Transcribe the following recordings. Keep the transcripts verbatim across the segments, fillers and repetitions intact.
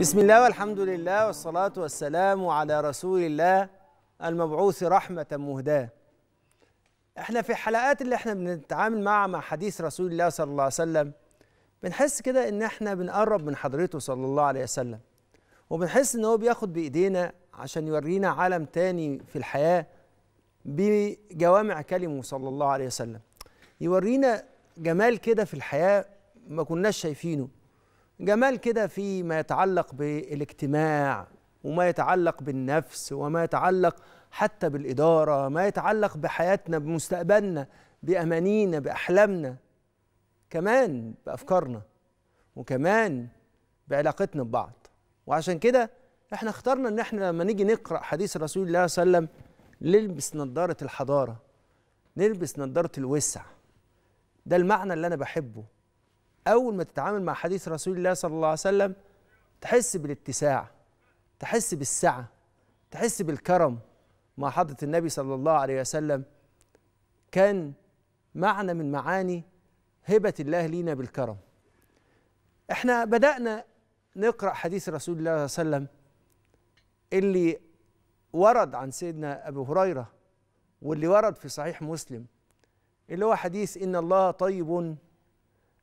بسم الله والحمد لله والصلاة والسلام على رسول الله المبعوث رحمة مهداة. احنا في الحلقات اللي احنا بنتعامل مع مع حديث رسول الله صلى الله عليه وسلم بنحس كده ان احنا بنقرب من حضرته صلى الله عليه وسلم، وبنحس ان هو بياخد بايدينا عشان يورينا عالم تاني في الحياة بجوامع كلمه صلى الله عليه وسلم، يورينا جمال كده في الحياة ما كناش شايفينه، جمال كده فيما يتعلق بالاجتماع وما يتعلق بالنفس وما يتعلق حتى بالإدارة، ما يتعلق بحياتنا، بمستقبلنا، بأمانينا، بأحلامنا، كمان بأفكارنا، وكمان بعلاقتنا ببعض. وعشان كده احنا اخترنا ان احنا لما نيجي نقرأ حديث رسول الله صلى الله عليه وسلم نلبس نظارة الحضارة، نلبس نظارة الوسع. ده المعنى اللي أنا بحبه. أول ما تتعامل مع حديث رسول الله صلى الله عليه وسلم تحس بالاتساع، تحس بالسعة، تحس بالكرم. مع حضرة النبي صلى الله عليه وسلم كان معنى من معاني هبة الله لينا بالكرم. احنا بدأنا نقرأ حديث رسول الله صلى الله عليه وسلم اللي ورد عن سيدنا أبو هريرة واللي ورد في صحيح مسلم، اللي هو حديث إن الله طيب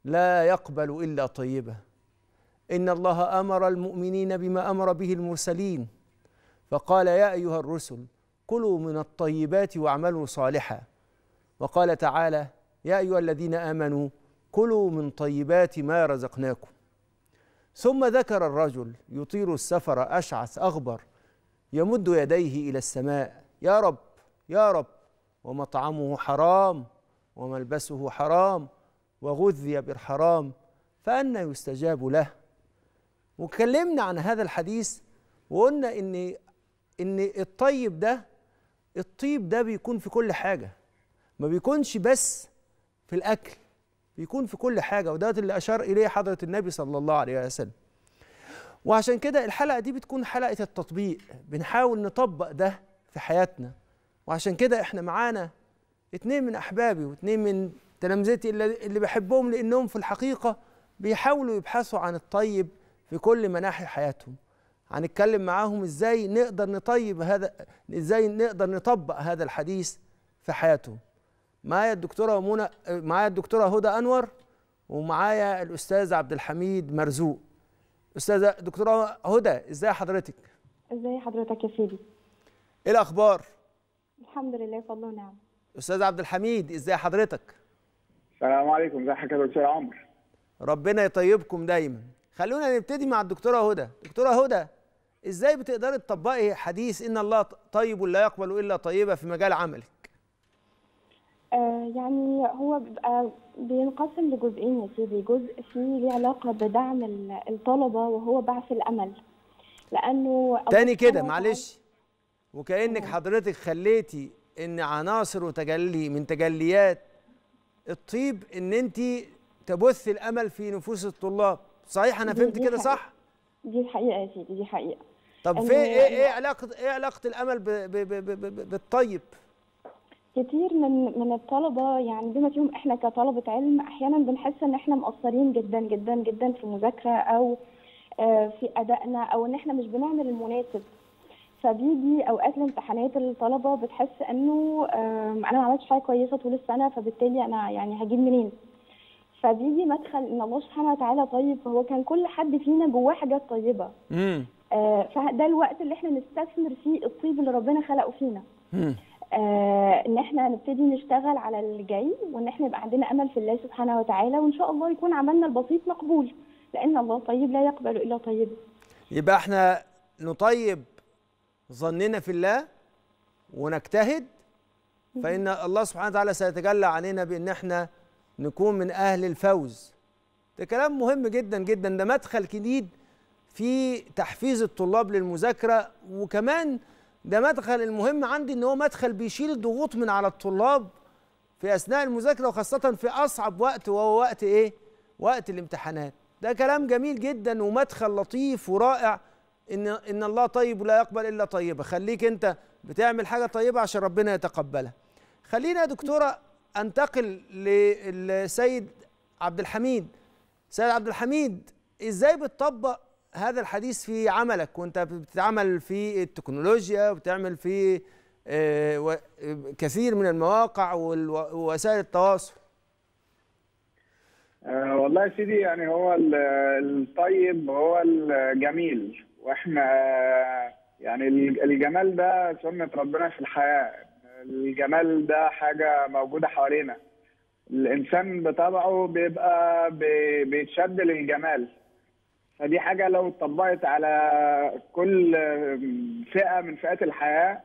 لا يقبل إلا طيبة، إن الله أمر المؤمنين بما أمر به المرسلين فقال يا أيها الرسل كلوا من الطيبات واعملوا صالحا، وقال تعالى يا أيها الذين آمنوا كلوا من طيبات ما رزقناكم. ثم ذكر الرجل يطير السفر أشعث أغبر يمد يديه إلى السماء يا رب يا رب، ومطعمه حرام وملبسه حرام وغذي بالحرام فأنى يستجاب له. وكلمنا عن هذا الحديث وقلنا إن إن الطيب ده الطيب ده بيكون في كل حاجة، ما بيكونش بس في الأكل، بيكون في كل حاجة، وده اللي أشار إليه حضرة النبي صلى الله عليه وسلم. وعشان كده الحلقة دي بتكون حلقة التطبيق، بنحاول نطبق ده في حياتنا. وعشان كده إحنا معانا اتنين من أحبابي واتنين من تلامذتي اللي بحبهم، لأنهم في الحقيقة بيحاولوا يبحثوا عن الطيب في كل مناحي حياتهم. هنتكلم معاهم إزاي نقدر نطيب هذا، إزاي نقدر نطبق هذا الحديث في حياتهم. معايا الدكتورة منى، معايا الدكتورة هدى انور، ومعايا الأستاذ عبد الحميد مرزوق. أستاذة دكتورة هدى، إزاي حضرتك؟ إزاي حضرتك يا سيدي؟ إيه الأخبار؟ الحمد لله فضل ونعم. أستاذ عبد الحميد، إزاي حضرتك؟ السلام عليكم، ازي حضرتك يا دكتور عمرو؟ ربنا يطيبكم دايما. خلونا نبتدي مع الدكتورة هدى. دكتورة هدى، إزاي بتقدري تطبقي حديث إن الله طيب لا يقبل إلا طيبة في مجال عملك؟ آه يعني هو بيبقى بينقسم لجزئين يا سيدي، جزء فيه ليه علاقة بدعم الطلبة وهو بعث الأمل، لأنه تاني كده معلش، وكأنك حضرتك خليتي إن عناصر وتجلي من تجليات الطيب إن أنت تبث الأمل في نفوس الطلاب، صحيح؟ أنا فهمت كده صح؟ دي الحقيقة يا سيدي، دي حقيقة. طب في إيه إيه علاقة إيه علاقة الأمل ب ب ب ب بالطيب؟ كتير من من الطلبة يعني بما فيهم إحنا كطلبة علم أحيانا بنحس إن إحنا مقصرين جدا جدا جدا في المذاكرة أو في أدائنا، أو إن إحنا مش بنعمل المناسب. فبيجي اوقات الامتحانات الطلبه بتحس انه انا ما عملتش حاجه كويسه طول السنه، فبالتالي انا يعني هجيب منين؟ فبيجي مدخل ان الله سبحانه وتعالى طيب، فهو كان كل حد فينا جواه حاجات طيبه. امم آه فده الوقت اللي احنا نستثمر فيه الطيب اللي ربنا خلقه فينا. امم آه ان احنا نبتدي نشتغل على اللي جاي، وان احنا يبقى عندنا امل في الله سبحانه وتعالى، وان شاء الله يكون عملنا البسيط مقبول، لان الله طيب لا يقبل الا طيب. يبقى احنا نطيب ظننا في الله ونجتهد، فإن الله سبحانه وتعالى سيتجلى علينا بأن احنا نكون من أهل الفوز. ده كلام مهم جدا جدا، ده مدخل جديد في تحفيز الطلاب للمذاكرة، وكمان ده مدخل المهم عندي إن هو مدخل بيشيل الضغوط من على الطلاب في أثناء المذاكرة، وخاصة في أصعب وقت وهو وقت إيه؟ وقت الامتحانات. ده كلام جميل جدا ومدخل لطيف ورائع، إن إن الله طيب لا يقبل إلا طيبة. خليك أنت بتعمل حاجة طيبة عشان ربنا يتقبلها. خلينا يا دكتورة أنتقل للسيد عبد الحميد. سيد عبد الحميد، إزاي بتطبق هذا الحديث في عملك وانت بتتعامل في التكنولوجيا وبتعمل في كثير من المواقع ووسائل التواصل. والله يا سيدي يعني هو الطيب هو الجميل، واحنا يعني الجمال ده سنة ربنا في الحياة، الجمال ده حاجة موجودة حوالينا. الإنسان بطبعه بيبقى بيتشد للجمال، فدي حاجة لو اتطبقت على كل فئة من فئات الحياة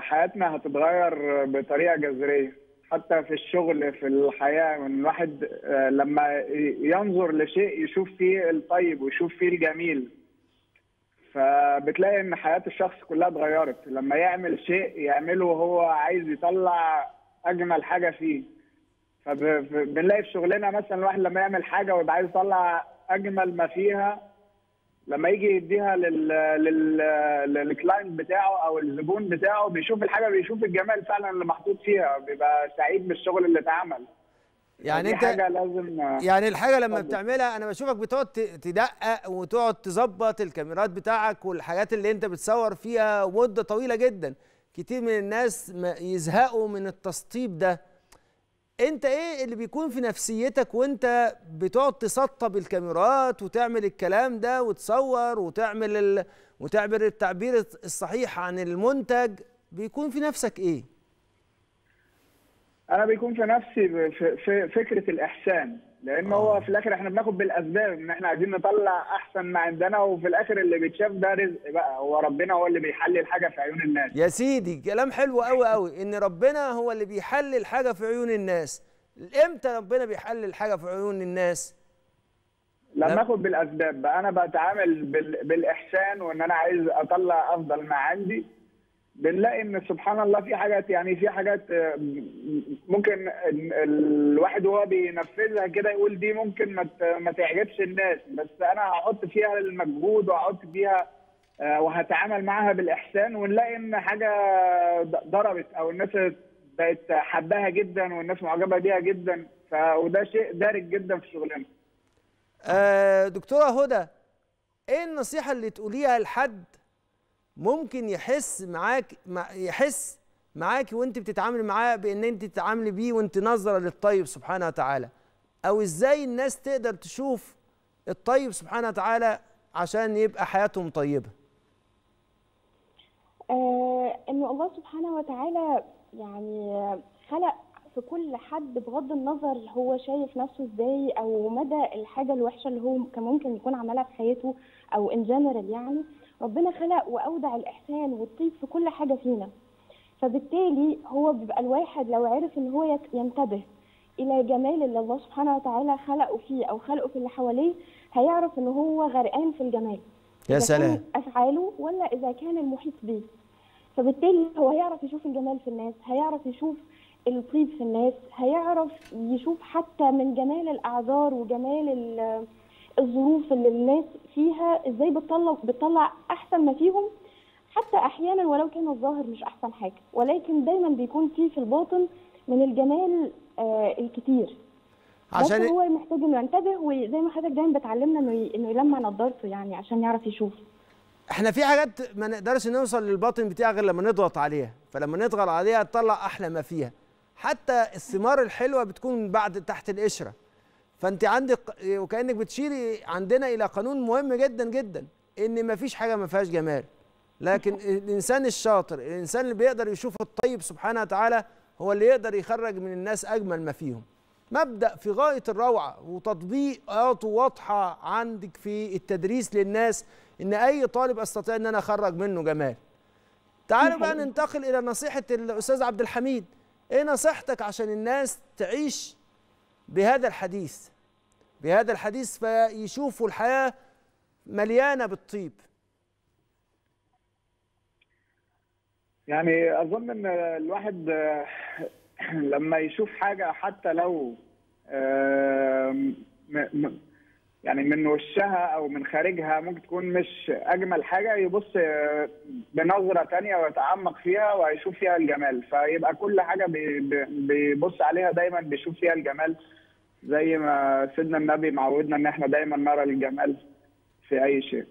حياتنا هتتغير بطريقة جذرية، حتى في الشغل في الحياة. الواحد لما ينظر لشيء يشوف فيه الطيب ويشوف فيه الجميل، فبتلاقي ان حياة الشخص كلها اتغيرت. لما يعمل شيء يعمله وهو عايز يطلع اجمل حاجة فيه، فبنلاقي في شغلنا مثلا الواحد لما يعمل حاجة ويبقى عايز يطلع اجمل ما فيها، لما يجي يديها لل لل للكلاينت بتاعه او الزبون بتاعه بيشوف الحاجه، بيشوف الجمال فعلا اللي محطوط فيها، بيبقى سعيد بالشغل اللي اتعمل. يعني انت حاجه لازم، يعني الحاجه لما بتعملها انا بشوفك بتقعد تدقق وتقعد تظبط الكاميرات بتاعك والحاجات اللي انت بتصور فيها مده طويله جدا. كتير من الناس يزهقوا من التسطيب ده. انت ايه اللي بيكون في نفسيتك وانت بتقعد تسطب الكاميرات وتعمل الكلام ده وتصور وتعمل ال... وتعبر التعبير الصحيح عن المنتج؟ بيكون في نفسك ايه؟ انا بيكون في نفسي في فكره الاحسان، لان آه. هو في الاخر احنا بناخد بالاسباب ان احنا عايزين نطلع احسن ما عندنا، وفي الاخر اللي بيتشاف ده رزق بقى، هو ربنا هو اللي بيحلل حاجه في عيون الناس. يا سيدي كلام حلو قوي قوي، ان ربنا هو اللي بيحلل حاجه في عيون الناس. امتى ربنا بيحلل حاجه في عيون الناس؟ لما اخد بالاسباب بقى. انا بتعامل بالاحسان وان انا عايز اطلع افضل ما عندي، بنلاقي ان سبحان الله في حاجات، يعني في حاجات ممكن الواحد وهو بينفذها كده يقول دي ممكن ما تعجبش الناس، بس انا هحط فيها المجهود وهحط فيها وهتعامل معاها بالاحسان، ونلاقي ان حاجه ضربت او الناس بقت حباها جدا والناس معجبه بيها جدا، وده شيء دارج جدا في شغلنا. آه دكتوره هدى، ايه النصيحه اللي تقوليها لحد ممكن يحس معاك يحس معاك وانت بتتعامل معاه بان انت تتعاملي بيه وانت ناظره للطيب سبحانه وتعالى، او ازاي الناس تقدر تشوف الطيب سبحانه وتعالى عشان يبقى حياتهم طيبه؟ آه ان الله سبحانه وتعالى يعني خلق في كل حد بغض النظر هو شايف نفسه ازاي او مدى الحاجه الوحشه اللي هو كان ممكن يكون عملها في حياته او ان جنرال، يعني ربنا خلق واودع الاحسان والطيب في كل حاجه فينا. فبالتالي هو بيبقى الواحد لو عرف ان هو ينتبه الى جمال اللي الله سبحانه وتعالى خلقه فيه او خلقه في اللي حواليه، هيعرف ان هو غرقان في الجمال. يا سلام. افعاله ولا اذا كان المحيط بيه. فبالتالي هو هيعرف يشوف الجمال في الناس، هيعرف يشوف الطيب في الناس، هيعرف يشوف حتى من جمال الاعذار وجمال ال الظروف اللي الناس فيها ازاي بتطلع بتطلع احسن ما فيهم، حتى احيانا ولو كان الظاهر مش احسن حاجه، ولكن دايما بيكون فيه في الباطن من الجمال آه الكتير. عشان بس هو محتاج انه ينتبه، وزي ما حضرتك دايما بتعلمنا انه انه يلمع نضارته يعني عشان يعرف يشوف. احنا في حاجات ما نقدرش نوصل للباطن بتاعها غير لما نضغط عليها، فلما نضغط عليها تطلع احلى ما فيها. حتى الثمار الحلوه بتكون بعد تحت القشره. فانت عندك وكانك بتشيري عندنا الى قانون مهم جدا جدا، ان مفيش حاجه ما فيهاش جمال، لكن الانسان الشاطر، الانسان اللي بيقدر يشوف الطيب سبحانه وتعالى، هو اللي يقدر يخرج من الناس اجمل ما فيهم. مبدا في غايه الروعه وتطبيقاته واضحه عندك في التدريس للناس، ان اي طالب استطيع ان انا اخرج منه جمال. تعالوا بقى ننتقل الى نصيحه الاستاذ عبد الحميد. ايه نصيحتك عشان الناس تعيش بهذا الحديث بهذا الحديث فيشوفوا الحياة مليانة بالطيب؟ يعني أظن إن الواحد لما يشوف حاجة حتى لو يعني من وشها أو من خارجها ممكن تكون مش أجمل حاجة، يبص بنظرة تانية ويتعمق فيها ويشوف فيها الجمال، فيبقى كل حاجة بيبص عليها دايما بيشوف فيها الجمال، زي ما سيدنا النبي معودنا ان احنا دايما نرى الجمال. في اي شيء.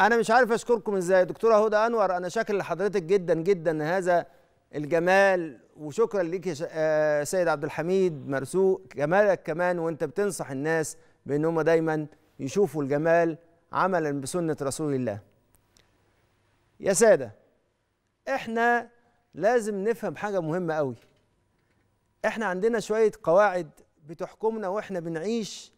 انا مش عارف اشكركم ازاي. دكتوره هدى انور، انا شاكر لحضرتك جدا جدا هذا الجمال، وشكرا ليك يا سيد عبد الحميد مرزوق، جمالك كمان وانت بتنصح الناس بان هم دايما يشوفوا الجمال عملا بسنه رسول الله. يا ساده، احنا لازم نفهم حاجه مهمه قوي. احنا عندنا شويه قواعد بتحكمنا واحنا بنعيش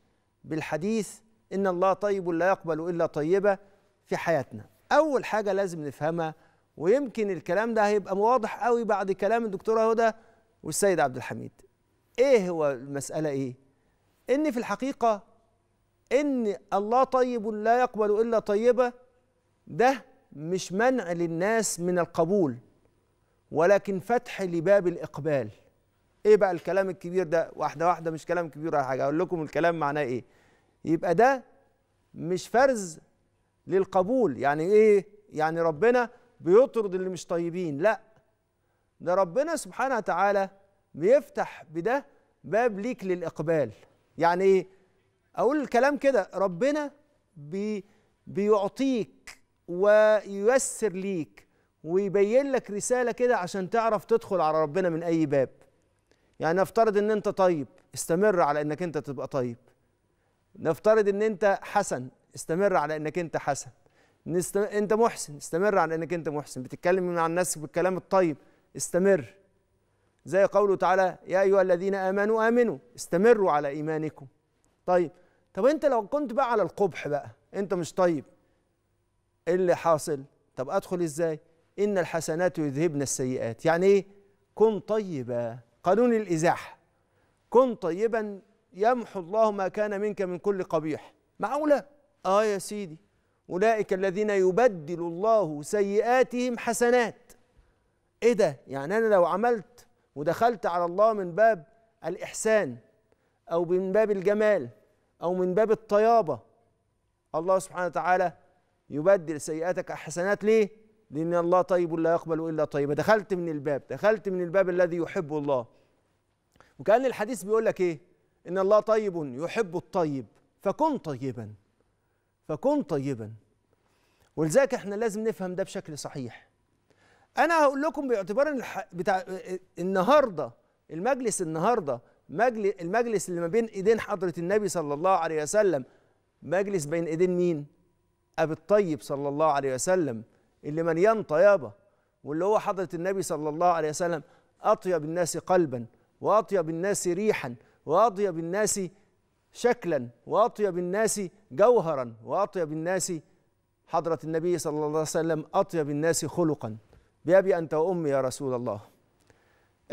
بالحديث ان الله طيب لا يقبل الا طيبه في حياتنا. اول حاجه لازم نفهمها، ويمكن الكلام ده هيبقى واضح قوي بعد كلام الدكتوره هدى والسيد عبد الحميد. ايه هو المساله؟ ايه؟ ان في الحقيقه ان الله طيب لا يقبل الا طيبه، ده مش منع للناس من القبول، ولكن فتح لباب الاقبال. ايه بقى الكلام الكبير ده؟ واحده واحده، مش كلام كبير ولا حاجه، اقول لكم الكلام معناه ايه. يبقى ده مش فرز للقبول. يعني ايه؟ يعني ربنا بيطرد اللي مش طيبين؟ لا، ده ربنا سبحانه وتعالى بيفتح بده باب ليك للإقبال. يعني ايه؟ اقول الكلام كده، ربنا بي بيعطيك وييسر ليك ويبين لك رسالة كده عشان تعرف تدخل على ربنا من اي باب. يعني نفترض ان انت طيب، استمر على انك انت تبقى طيب. نفترض ان انت حسن، استمر على انك انت حسن. نستم... انت محسن، استمر على انك انت محسن. بتتكلم مع الناس بالكلام الطيب، استمر. زي قوله تعالى يا ايها الذين امنوا امنوا، استمروا على ايمانكم. طيب، طب انت لو كنت بقى على القبح بقى، انت مش طيب، ايه اللي حاصل؟ طب ادخل ازاي؟ ان الحسنات يذهبن السيئات. يعني ايه؟ كن طيبا، قانون الازاحه. كن طيبا يمحو الله ما كان منك من كل قبيح. معقوله؟ اه يا سيدي، أولئك الذين يبدل الله سيئاتهم حسنات. إيه ده؟ يعني أنا لو عملت ودخلت على الله من باب الإحسان أو من باب الجمال أو من باب الطيابة، الله سبحانه وتعالى يبدل سيئاتك حسنات. ليه؟ لأن الله طيب لا يقبل إلا طيبة. دخلت من الباب، دخلت من الباب الذي يحبه الله. وكأن الحديث بيقول لك إيه؟ إن الله طيب يحب الطيب، فكن طيبا. فكن طيبا. ولذلك احنا لازم نفهم ده بشكل صحيح. انا هقول لكم باعتبار ان بتاع النهارده، المجلس النهارده، مجلس المجلس اللي ما بين ايدين حضره النبي صلى الله عليه وسلم، مجلس بين ايدين مين؟ ابي الطيب صلى الله عليه وسلم، اللي مليان طيابه، واللي هو حضره النبي صلى الله عليه وسلم، اطيب الناس قلبا، واطيب الناس ريحا، واطيب الناس شكلا، واطيب الناس جوهرا، واطيب الناس حضرة النبي صلى الله عليه وسلم، اطيب الناس خلقا، بأبي انت وامي يا رسول الله.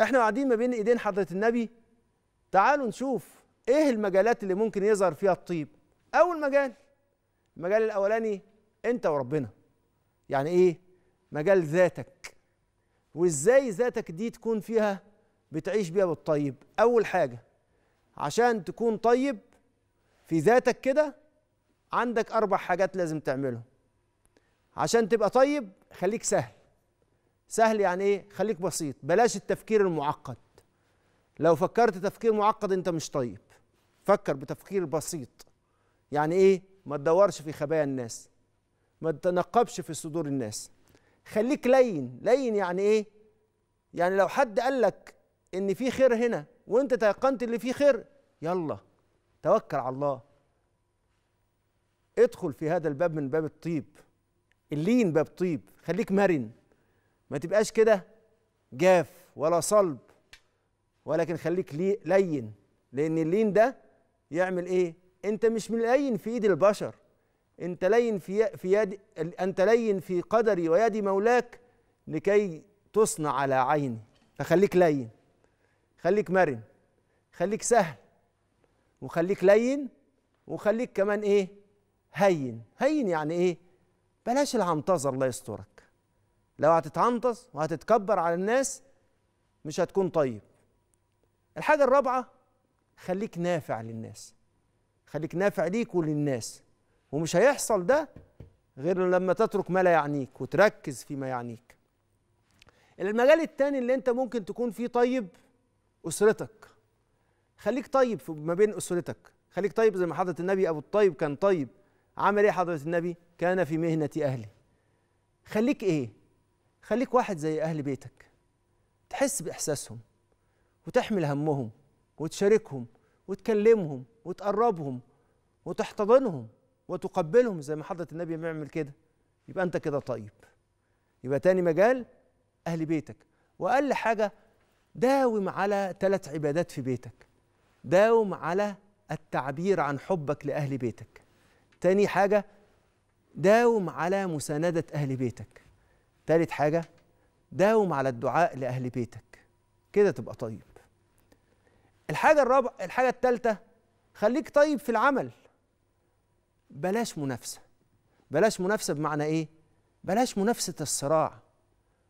احنا قاعدين ما بين ايدين حضرة النبي، تعالوا نشوف ايه المجالات اللي ممكن يظهر فيها الطيب. اول مجال، المجال الاولاني، انت وربنا. يعني ايه؟ مجال ذاتك، وازاي ذاتك دي تكون فيها بتعيش بيها بالطيب. اول حاجة، عشان تكون طيب في ذاتك كده، عندك أربع حاجات لازم تعملهم. عشان تبقى طيب، خليك سهل. سهل يعني إيه؟ خليك بسيط، بلاش التفكير المعقد. لو فكرت تفكير معقد أنت مش طيب. فكر بتفكير بسيط. يعني إيه؟ ما تدورش في خبايا الناس، ما تنقبش في صدور الناس. خليك لين. لين يعني إيه؟ يعني لو حد قال لك إن في خير هنا وانت تيقنت اللي فيه خير، يلا توكل على الله، ادخل في هذا الباب من باب الطيب. اللين باب طيب. خليك مرن، ما تبقاش كده جاف ولا صلب، ولكن خليك لين، لان اللين ده يعمل ايه؟ انت مش لين في ايد البشر، انت لين في في يد، انت لين في قدري ويد مولاك لكي تصنع على عيني. فخليك لين، خليك مرن، خليك سهل، وخليك لين، وخليك كمان ايه؟ هين. هين يعني ايه؟ بلاش العنطزه، الله يسترك. لو هتتعنطز وهتتكبر على الناس مش هتكون طيب. الحاجه الرابعه، خليك نافع للناس. خليك نافع ليك وللناس، ومش هيحصل ده غير لما تترك ما لا يعنيك وتركز فيما يعنيك. المجال الثاني اللي انت ممكن تكون فيه طيب، أسرتك. خليك طيب ما بين أسرتك. خليك طيب زي ما حضرة النبي أبو الطيب كان طيب، عمل ايه حضرة النبي؟ كان في مهنة أهله. خليك ايه؟ خليك واحد زي أهل بيتك، تحس بإحساسهم وتحمل همهم وتشاركهم وتكلمهم وتقربهم وتحتضنهم وتقبلهم زي ما حضرة النبي بيعمل كده، يبقى أنت كده طيب. يبقى تاني مجال أهل بيتك. وأقل حاجة داوم على ثلاث عبادات في بيتك، داوم على التعبير عن حبك لأهل بيتك. تاني حاجة داوم على مساندة أهل بيتك. تالت حاجة داوم على الدعاء لأهل بيتك، كده تبقى طيب. الحاجة الرابعة الحاجة الثالثة خليك طيب في العمل، بلاش منافسة. بلاش منافسة بمعنى إيه؟ بلاش منافسة الصراع،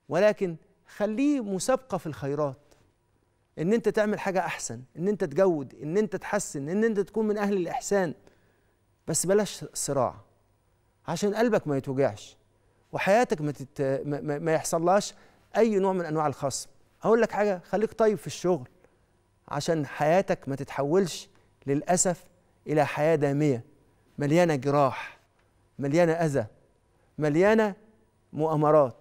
ولكن خليه مسابقة في الخيرات، إن أنت تعمل حاجة أحسن، إن أنت تجود، إن أنت تحسن، إن أنت تكون من أهل الإحسان، بس بلاش صراع عشان قلبك ما يتوجعش وحياتك ما, تت... ما... ما يحصلهاش أي نوع من أنواع الخصم. هقول لك حاجة، خليك طيب في الشغل عشان حياتك ما تتحولش للأسف إلى حياة دامية مليانة جراح، مليانة أذى، مليانة مؤامرات.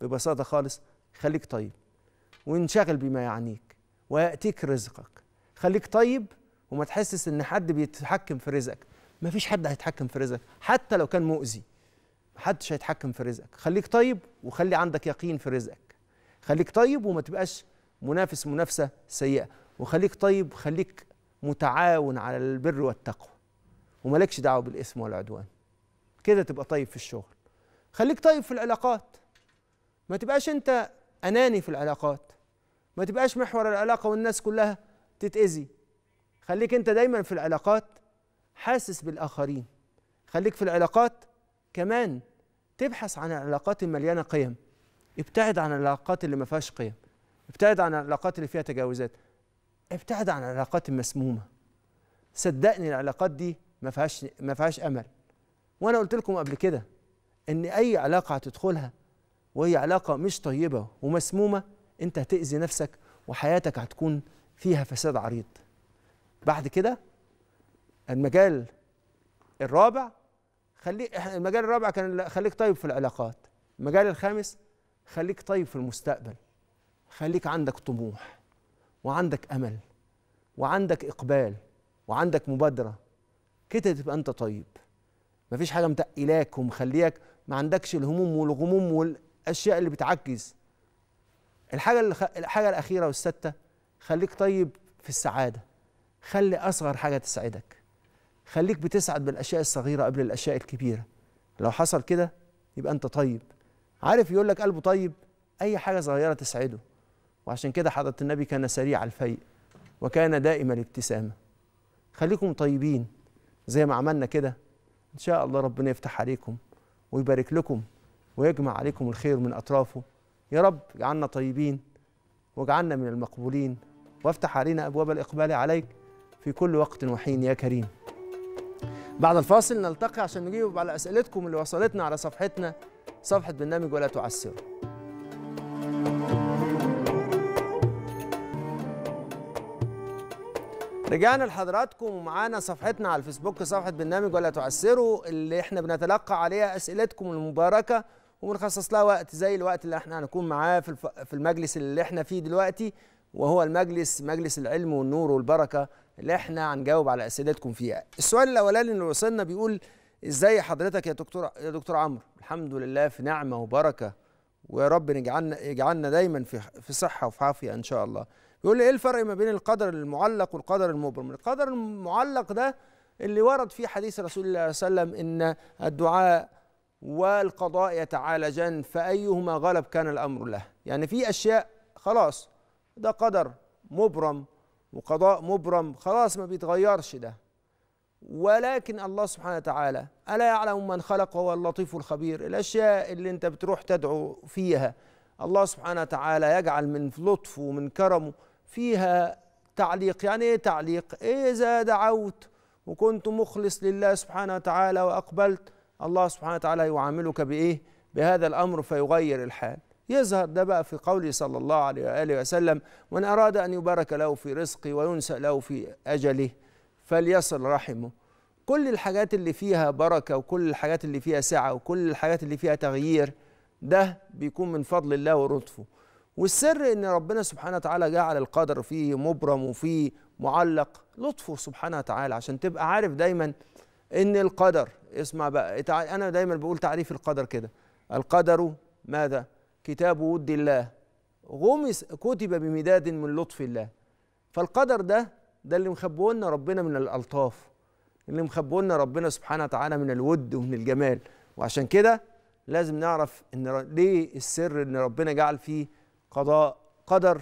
ببساطة خالص خليك طيب وانشغل بما يعنيك ويأتيك رزقك. خليك طيب وما تحسس إن حد بيتحكم في رزقك، مفيش حد هيتحكم في رزقك حتى لو كان مؤذي، محدش هيتحكم في رزقك. خليك طيب وخلي عندك يقين في رزقك. خليك طيب وما تبقاش منافس منافسة سيئة، وخليك طيب، خليك متعاون على البر والتقوى ومالكش دعوة بالإثم والعدوان، كده تبقى طيب في الشغل. خليك طيب في العلاقات، ما تبقاش أنت أناني في العلاقات، ما تبقاش محور العلاقة والناس كلها تتأذي. خليك أنت دايما في العلاقات حاسس بالآخرين. خليك في العلاقات كمان تبحث عن العلاقات المليانة قيم، ابتعد عن العلاقات اللي ما فيهاش قيم، ابتعد عن العلاقات اللي فيها تجاوزات، ابتعد عن العلاقات المسمومة. صدقني العلاقات دي ما فيهاش ما فيهاش أمل. وأنا قلت لكم قبل كده إن أي علاقة هتدخلها وهي علاقة مش طيبة ومسمومة أنت هتأذي نفسك وحياتك هتكون فيها فساد عريض. بعد كده المجال الرابع خليك المجال الرابع كان خليك طيب في العلاقات. المجال الخامس خليك طيب في المستقبل، خليك عندك طموح وعندك أمل وعندك إقبال وعندك مبادرة، كده تبقى أنت طيب. مفيش حاجة متقلاك ومخليك ما عندكش الهموم والغموم والأشياء اللي بتعجز. الحاجة اللي خ... الحاجة الأخيرة والستة خليك طيب في السعادة. خلي أصغر حاجة تسعدك، خليك بتسعد بالأشياء الصغيرة قبل الأشياء الكبيرة. لو حصل كده يبقى أنت طيب. عارف يقول لك قلبه طيب أي حاجة صغيرة تسعده، وعشان كده حضرة النبي كان سريع الفيء وكان دائم الابتسامة. خليكم طيبين زي ما عملنا كده، إن شاء الله ربنا يفتح عليكم ويبارك لكم ويجمع عليكم الخير من أطرافه. يا رب اجعلنا طيبين واجعلنا من المقبولين، وافتح علينا أبواب الإقبال عليك في كل وقت وحين يا كريم. بعد الفاصل نلتقي عشان نجيب على أسئلتكم اللي وصلتنا على صفحتنا، صفحة برنامج ولا تعسروا. رجعنا لحضراتكم ومعانا صفحتنا على الفيسبوك، صفحة برنامج ولا تعسروا، اللي احنا بنتلقى عليها اسئلتكم المباركة وبنخصص لها وقت زي الوقت اللي احنا هنكون معاه في في المجلس اللي احنا فيه دلوقتي، وهو المجلس مجلس العلم والنور والبركة اللي احنا هنجاوب على اسئلتكم فيها. السؤال الاولاني اللي وصلنا بيقول: ازاي حضرتك يا دكتور يا دكتور عمرو؟ الحمد لله في نعمة وبركة، ويا رب يجعلنا يجعلنا دايما في في صحة وفي عافية ان شاء الله. بيقول لي ايه الفرق ما بين القدر المعلق والقدر المبرم؟ القدر المعلق ده اللي ورد فيه حديث رسول الله صلى الله عليه وسلم ان الدعاء والقضاء يتعالجان فايهما غلب كان الامر له. يعني في اشياء خلاص ده قدر مبرم وقضاء مبرم، خلاص ما بيتغيرش ده. ولكن الله سبحانه وتعالى الا يعلم من خلق وهو اللطيف الخبير، الاشياء اللي انت بتروح تدعو فيها الله سبحانه وتعالى يجعل من لطفه ومن كرمه فيها تعليق. يعني ايه تعليق؟ اذا دعوت وكنت مخلص لله سبحانه وتعالى واقبلت، الله سبحانه وتعالى يعاملك بايه؟ بهذا الامر فيغير الحال. يظهر ده بقى في قوله صلى الله عليه واله وسلم: من اراد ان يبارك له في رزقه وينسأ له في اجله فليصل رحمه. كل الحاجات اللي فيها بركة وكل الحاجات اللي فيها سعة وكل الحاجات اللي فيها تغيير ده بيكون من فضل الله ولطفه. والسر ان ربنا سبحانه وتعالى جعل القدر فيه مبرم وفيه معلق لطفه سبحانه وتعالى، عشان تبقى عارف دايما ان القدر، اسمع بقى، انا دايما بقول تعريف القدر كده: القدر ماذا؟ كتاب ود الله غمس كتب بمداد من لطف الله. فالقدر ده ده اللي مخبولنا ربنا من الالطاف، اللي مخبولنا ربنا سبحانه وتعالى من الود ومن الجمال. وعشان كده لازم نعرف ان ليه السر ان ربنا جعل فيه قضاء قدر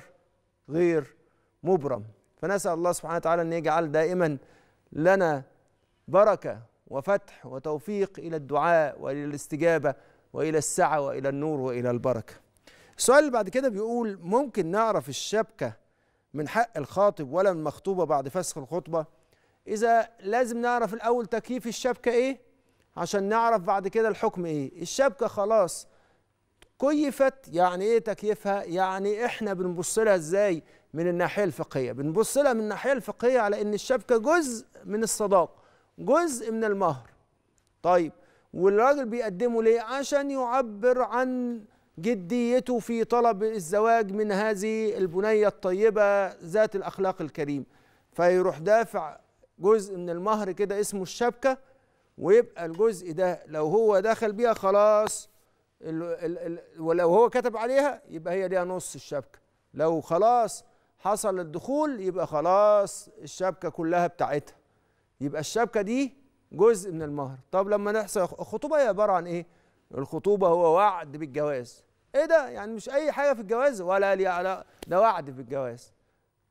غير مبرم. فنسأل الله سبحانه وتعالى ان يجعل دائما لنا بركة وفتح وتوفيق إلى الدعاء وإلى الاستجابة وإلى السعة وإلى النور وإلى البركة. السؤال اللي بعد كده بيقول: ممكن نعرف الشبكة من حق الخاطب ولا من المخطوبة بعد فسخ الخطبة؟ إذا لازم نعرف الأول تكييف الشبكة إيه عشان نعرف بعد كده الحكم إيه. الشبكة خلاص كيفت. يعني إيه تكييفها؟ يعني إحنا بنبص لها إزاي من الناحية الفقهية؟ بنبص لها من الناحية الفقهية على إن الشبكة جزء من الصداق، جزء من المهر. طيب والراجل بيقدمه ليه؟ عشان يعبر عن جديته في طلب الزواج من هذه البنية الطيبة ذات الأخلاق الكريم، فيروح دافع جزء من المهر كده اسمه الشبكة. ويبقى الجزء ده لو هو دخل بيها خلاص ال ال ال ولو هو كتب عليها يبقى هي ليها نص الشبكة، لو خلاص حصل الدخول يبقى خلاص الشبكة كلها بتاعتها، يبقى الشبكة دي جزء من المهر. طب لما نحصل الخطوبة، هي عبارة عن إيه؟ الخطوبة هو وعد بالجواز. إيه ده؟ يعني مش أي حاجة في الجواز ولا لي علاقة، ده وعد بالجواز.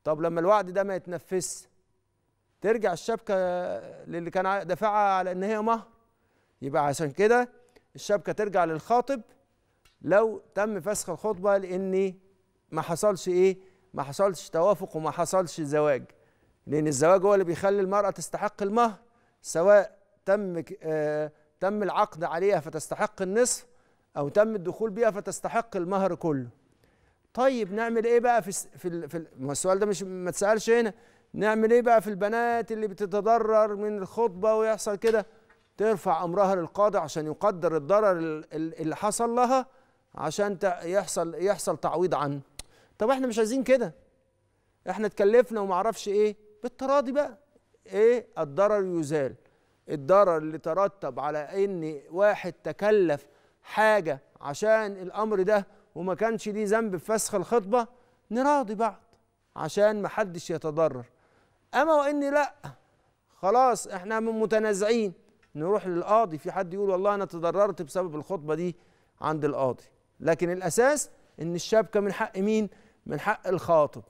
طب لما الوعد ده ما يتنفذش ترجع الشبكة للي كان دافعها على إن هي مهر. يبقى عشان كده الشبكة ترجع للخاطب لو تم فسخ الخطبة، لأن ما حصلش إيه؟ ما حصلش توافق وما حصلش زواج. لأن الزواج هو اللي بيخلي المرأة تستحق المهر، سواء تم آه تم العقد عليها فتستحق النصف، أو تم الدخول بيها فتستحق المهر كله. طيب نعمل إيه بقى في في, في السؤال ده؟ مش ما تسألش هنا. نعمل إيه بقى في البنات اللي بتتضرر من الخطبة ويحصل كده؟ ترفع أمرها للقاضي عشان يقدر الضرر اللي حصل لها، عشان يحصل يحصل تعويض عنه. طب إحنا مش عايزين كده، إحنا اتكلفنا وما اعرفش إيه. بالتراضي بقى، ايه الضرر يزال. الضرر اللي ترتب على ان واحد تكلف حاجه عشان الامر ده وما كانش ليه ذنب في فسخ الخطبه، نراضي بعض عشان ما حدش يتضرر. اما وان لا خلاص احنا متنازعين، نروح للقاضي. في حد يقول والله انا تضررت بسبب الخطبه دي عند القاضي. لكن الاساس ان الشبكه من حق مين؟ من حق الخاطب.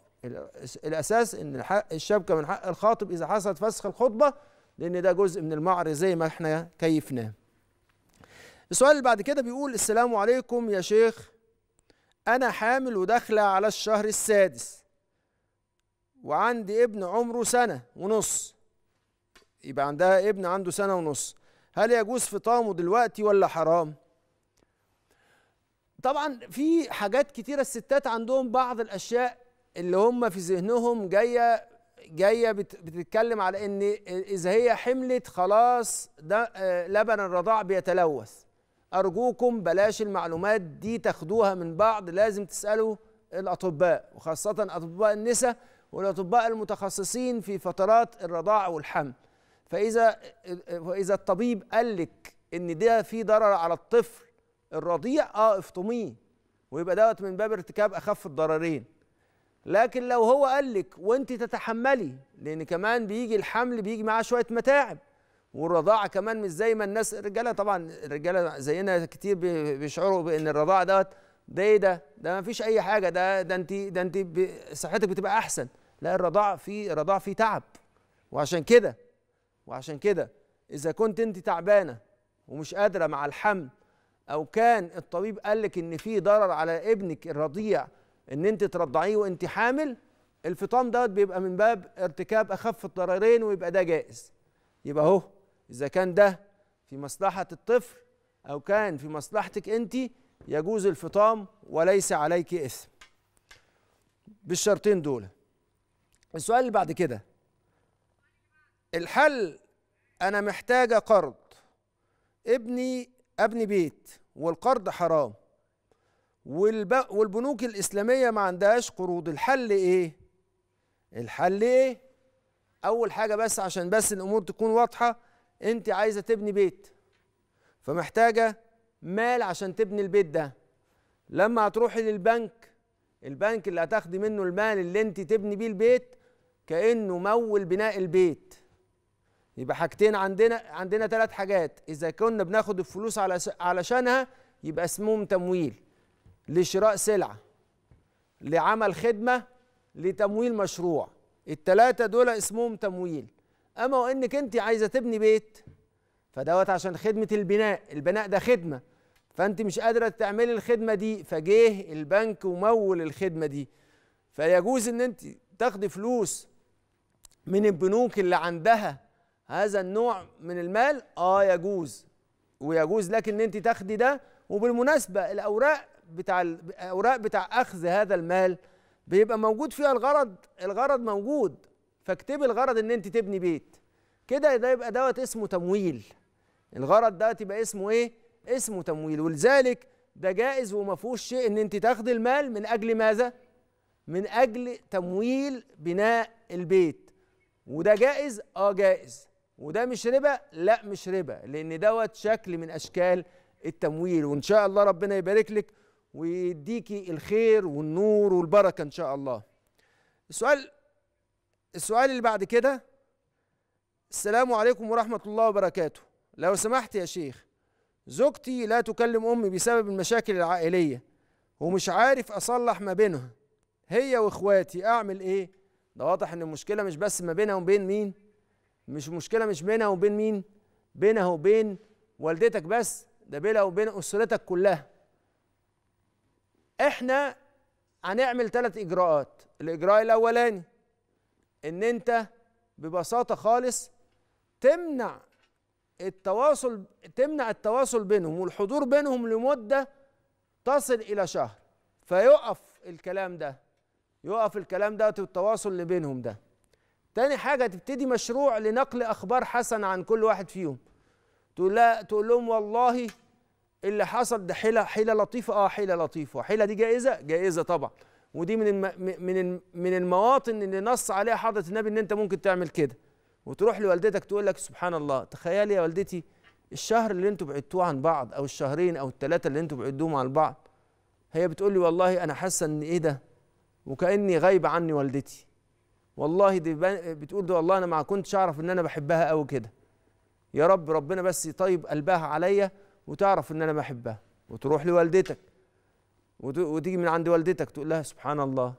الأساس إن الشبكة من حق الخاطب إذا حصلت فسخ الخطبة، لأن ده جزء من المعر زي ما احنا كيفناه. السؤال اللي بعد كده بيقول: السلام عليكم يا شيخ، أنا حامل وداخلة على الشهر السادس وعندي ابن عمره سنة ونص. يبقى عندها ابن عنده سنة ونص. هل يجوز فطامه دلوقتي ولا حرام؟ طبعا في حاجات كتيرة الستات عندهم بعض الأشياء اللي هم في ذهنهم جايه جايه بتتكلم على ان اذا هي حملت خلاص ده لبن الرضاع بيتلوث. ارجوكم بلاش المعلومات دي تاخدوها من بعض، لازم تسالوا الاطباء، وخاصه اطباء النساء والاطباء المتخصصين في فترات الرضاعه والحمل. فاذا واذا الطبيب قال لك ان ده في ضرر على الطفل الرضيع، اه افطميه، ويبقى دوت من باب ارتكاب اخف الضررين. لكن لو هو قالك وانت تتحملي، لان كمان بيجي الحمل بيجي معاه شويه متاعب، والرضاعه كمان مش زي ما الناس الرجاله، طبعا الرجاله زينا كتير بيشعروا بان الرضاعه دوت ده ايه ده؟ ده ما فيش اي حاجه، ده ده انت ده انت صحتك بتبقى احسن. لا، الرضاعه فيه الرضاعه فيه تعب. وعشان كده وعشان كده اذا كنت انت تعبانه ومش قادره مع الحمل، او كان الطبيب قالك ان في ضرر على ابنك الرضيع ان انت ترضعيه وانت حامل، الفطام دوت بيبقى من باب ارتكاب اخف الضررين، ويبقى ده جائز. يبقى اهو اذا كان ده في مصلحه الطفل او كان في مصلحتك انت، يجوز الفطام وليس عليك اثم بالشرطين دول. السؤال اللي بعد كده: الحل أنا محتاجة قرض، ابني أبني بيت والقرض حرام، والبنوك الإسلامية ما عندهاش قروض، الحل إيه؟ الحل إيه؟ أول حاجة بس عشان بس الأمور تكون واضحة، أنت عايزة تبني بيت فمحتاجة مال عشان تبني البيت ده. لما هتروحي للبنك، البنك اللي هتاخدي منه المال اللي أنت تبني بيه البيت كأنه مول بناء البيت. يبقى حاجتين عندنا، عندنا ثلاث حاجات، إذا كنا بناخد الفلوس علشانها يبقى اسمهم تمويل، لشراء سلعة، لعمل خدمة، لتمويل مشروع. التلاتة دول اسمهم تمويل. أما وإنك أنت عايزة تبني بيت فدوت عشان خدمة البناء، البناء ده خدمة، فأنت مش قادرة تعملي الخدمة دي، فجه البنك ومول الخدمة دي. فيجوز إن أنت تاخدي فلوس من البنوك اللي عندها هذا النوع من المال، آه يجوز ويجوز لك إن أنت تاخدي ده. وبالمناسبة الأوراق بتاع الأوراق بتاع أخذ هذا المال بيبقى موجود فيها الغرض، الغرض موجود، فاكتبي الغرض ان انت تبني بيت كده، ده يبقى دوت اسمه تمويل. الغرض ده يبقى اسمه ايه؟ اسمه تمويل. ولذلك ده جائز وما فيهوش شيء ان انت تاخدي المال من اجل ماذا؟ من اجل تمويل بناء البيت. وده جائز؟ اه جائز. وده مش ربا؟ لا مش ربا، لان دوت شكل من اشكال التمويل. وان شاء الله ربنا يبارك لك ويديكي الخير والنور والبركة إن شاء الله. السؤال السؤال اللي بعد كده: السلام عليكم ورحمة الله وبركاته، لو سمحت يا شيخ، زوجتي لا تكلم أمي بسبب المشاكل العائلية ومش عارف أصلح ما بينها، هي وإخواتي، أعمل إيه؟ ده واضح إن المشكلة مش بس ما بينها وبين مين؟ مش مشكلة مش بينها وبين مين؟ بينها وبين والدتك بس، ده بينها وبين أسرتك كلها. احنا هنعمل ثلاث اجراءات. الاجراء الاولاني ان انت ببساطه خالص تمنع التواصل، تمنع التواصل بينهم والحضور بينهم لمده تصل الى شهر، فيقف الكلام ده، يقف الكلام ده والتواصل اللي بينهم ده. تاني حاجه تبتدي مشروع لنقل اخبار حسنه عن كل واحد فيهم، تقول لا تقول لهم والله اللي حصل ده حيلة، حيلة لطيفة، اه حيلة لطيفة. وحيلة دي جائزة؟ جائزة طبعا، ودي من الم... من من المواطن اللي نص عليها حضرة النبي ان انت ممكن تعمل كده. وتروح لوالدتك تقول لك سبحان الله، تخيلي يا والدتي الشهر اللي انتوا بعدتوه عن بعض، او الشهرين او الثلاثة اللي انتوا بعدتوهم عن بعض، هي بتقول لي والله انا حاسة ان ايه ده، وكأني غايبة عني والدتي، والله دي بتقول ده والله انا ما كنتش اعرف ان انا بحبها قوي كده، يا رب ربنا بس يطيب قلبها عليا وتعرف ان انا بحبها. وتروح لوالدتك وتيجي من عند والدتك تقول لها سبحان الله،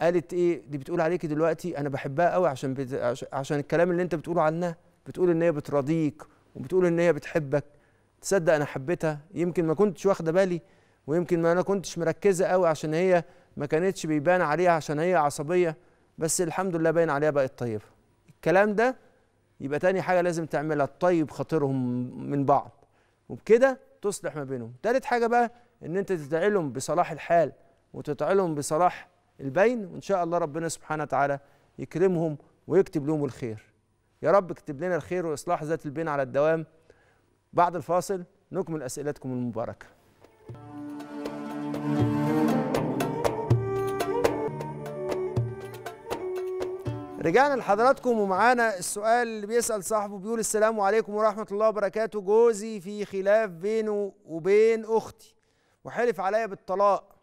قالت ايه دي بتقول عليكي دلوقتي، انا بحبها قوي عشان بت... عشان الكلام اللي انت بتقوله عنها، بتقول ان هي بترضيك وبتقول ان هي بتحبك، تصدق انا حبيتها، يمكن ما كنتش واخده بالي، ويمكن ما انا كنتش مركزه قوي عشان هي ما كانتش بيبان عليها عشان هي عصبيه، بس الحمد لله باين عليها بقت طيبه. الكلام ده يبقى تاني حاجه لازم تعملها، تطيب خاطرهم من بعض وبكده تصلح ما بينهم. تالت حاجة بقى إن أنت تدعي لهم بصلاح الحال وتدعي لهم بصلاح البين، وإن شاء الله ربنا سبحانه وتعالى يكرمهم ويكتب لهم الخير. يا رب اكتب لنا الخير وإصلاح ذات البين على الدوام. بعد الفاصل نكمل أسئلتكم المباركة. رجعنا لحضراتكم ومعانا السؤال اللي بيسأل صاحبه بيقول: السلام عليكم ورحمة الله وبركاته، جوزي في خلاف بينه وبين أختي وحلف عليا بالطلاق،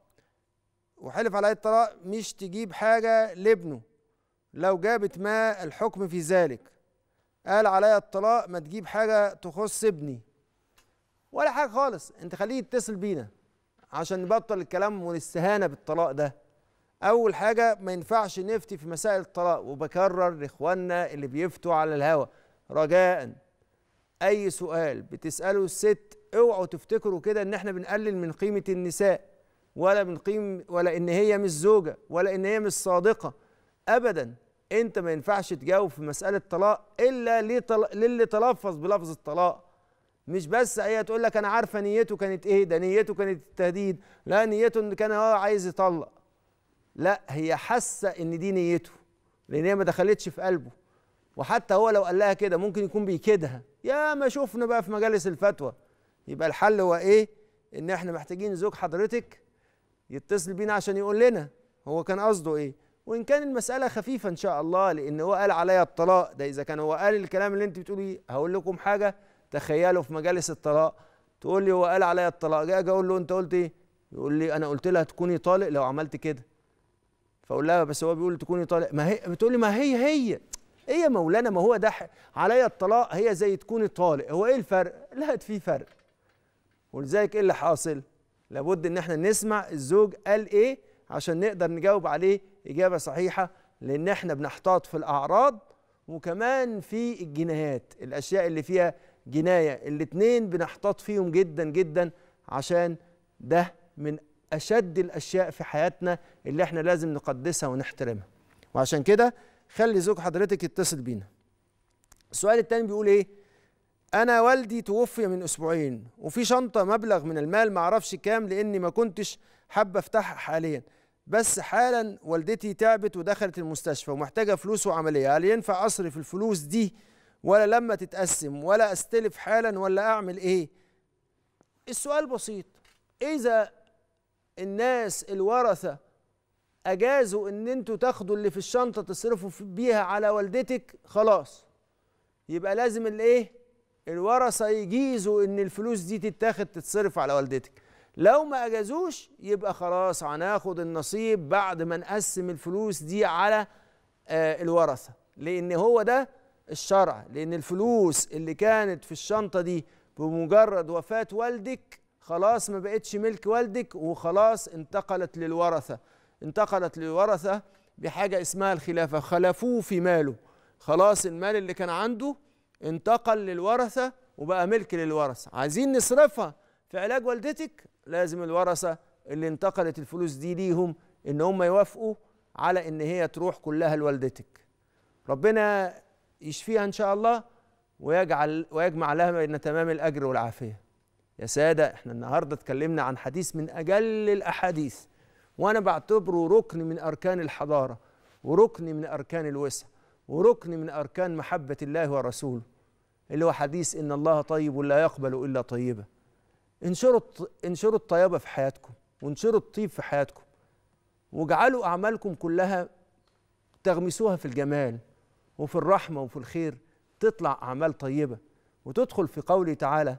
وحلف عليا الطلاق مش تجيب حاجة لابنه، لو جابت ما الحكم في ذلك؟ قال عليا الطلاق ما تجيب حاجة تخص ابني ولا حاجة خالص. أنت خليه يتصل بينا عشان نبطل الكلام والاستهانة بالطلاق ده. أول حاجة ما ينفعش نفتي في مسائل الطلاق، وبكرر لإخواننا اللي بيفتوا على الهوا، رجاء أي سؤال بتسأله الست اوعوا تفتكروا كده إن إحنا بنقلل من قيمة النساء، ولا من قيم، ولا إن هي مش زوجة، ولا إن هي مش صادقة أبدا. أنت ما ينفعش تجاوب في مسألة الطلاق إلا للي تلفظ بلفظ الطلاق، مش بس هي تقول لك أنا عارفة نيته كانت إيه، ده نيته كانت التهديد، لا نيته إن كان هو عايز يطلق، لا هي حاسه ان دي نيته لان هي ما دخلتش في قلبه، وحتى هو لو قال لها كده ممكن يكون بيكدها. يا ما شفنا بقى في مجالس الفتوى. يبقى الحل هو ايه؟ ان احنا محتاجين زوج حضرتك يتصل بينا عشان يقول لنا هو كان قصده ايه، وان كان المساله خفيفه ان شاء الله، لان هو قال عليا الطلاق ده. اذا كان هو قال الكلام اللي انت بتقوليه، هقول لكم حاجه تخيلوا في مجالس الطلاق، تقول لي هو قال عليا الطلاق، جاي اقول له انت قلت ايه؟ يقول لي انا قلت لها تكوني طالق لو عملت كده. فاقول لها بس هو بيقول تكوني طالق. ما هي بتقول لي ما هي هي ايه يا مولانا، ما هو ده عليا الطلاق هي زي تكوني طالق، هو ايه الفرق؟ لا في فرق. ولذلك ايه اللي حاصل؟ لابد ان احنا نسمع الزوج قال ايه عشان نقدر نجاوب عليه اجابه صحيحه، لان احنا بنحتاط في الاعراض وكمان في الجنايات، الاشياء اللي فيها جنايه، الاثنين بنحتاط فيهم جدا جدا، عشان ده من اشد الاشياء في حياتنا اللي احنا لازم نقدسها ونحترمها. وعشان كده خلي زوج حضرتك يتصل بينا. السؤال الثاني بيقول ايه؟ انا والدي توفي من اسبوعين وفي شنطه مبلغ من المال معرفش كام، لاني ما كنتش حابه افتحها حاليا، بس حالا والدتي تعبت ودخلت المستشفى ومحتاجه فلوس وعمليه، هل ينفع اصرف الفلوس دي ولا لما تتقسم، ولا استلف حالا، ولا اعمل ايه؟ السؤال بسيط. اذا الناس الورثه أجازوا إن أنتوا تاخدوا اللي في الشنطة تصرفوا بيها على والدتك، خلاص يبقى لازم الإيه؟ الورثة يجيزوا إن الفلوس دي تتاخد تتصرف على والدتك. لو ما أجازوش يبقى خلاص هناخد النصيب بعد ما نقسم الفلوس دي على آه الورثة، لأن هو ده الشرع، لأن الفلوس اللي كانت في الشنطة دي بمجرد وفاة والدك خلاص ما بقتش ملك والدك، وخلاص انتقلت للورثة. انتقلت للورثة بحاجة اسمها الخلافة، خلفوه في ماله، خلاص المال اللي كان عنده انتقل للورثة وبقى ملك للورثة. عايزين نصرفها في علاج والدتك، لازم الورثة اللي انتقلت الفلوس دي ليهم ان هم يوافقوا على ان هي تروح كلها لوالدتك. ربنا يشفيها ان شاء الله ويجعل ويجمع لها بين تمام الاجر والعافية. يا سادة احنا النهاردة اتكلمنا عن حديث من اجل الاحاديث، وأنا بعتبره ركن من أركان الحضارة، وركن من أركان الوسع، وركن من أركان محبة الله ورسوله، اللي هو حديث إن الله طيب لا يقبل إلا طيبة. انشروا انشروا الطيبة في حياتكم، وانشروا الطيب في حياتكم، واجعلوا أعمالكم كلها تغمسوها في الجمال وفي الرحمة وفي الخير، تطلع أعمال طيبة وتدخل في قوله تعالى: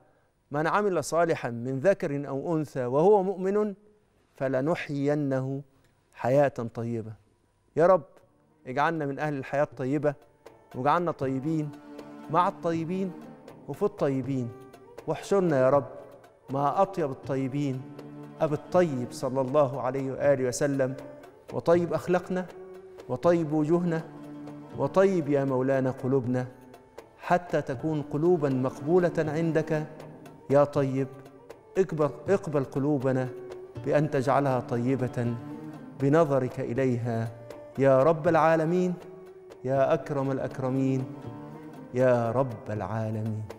من عمل صالحا من ذكر أو أنثى وهو مؤمن فلنحيينه حياة طيبة. يا رب اجعلنا من أهل الحياة الطيبة، واجعلنا طيبين مع الطيبين وفي الطيبين، واحشرنا يا رب مع أطيب الطيبين، أبي الطيب صلى الله عليه وآله وسلم، وطيب أخلاقنا وطيب وجوهنا وطيب يا مولانا قلوبنا، حتى تكون قلوبا مقبولة عندك يا طيب. اقبل, اقبل قلوبنا بأن تجعلها طيبة بنظرك إليها يا رب العالمين، يا أكرم الأكرمين، يا رب العالمين.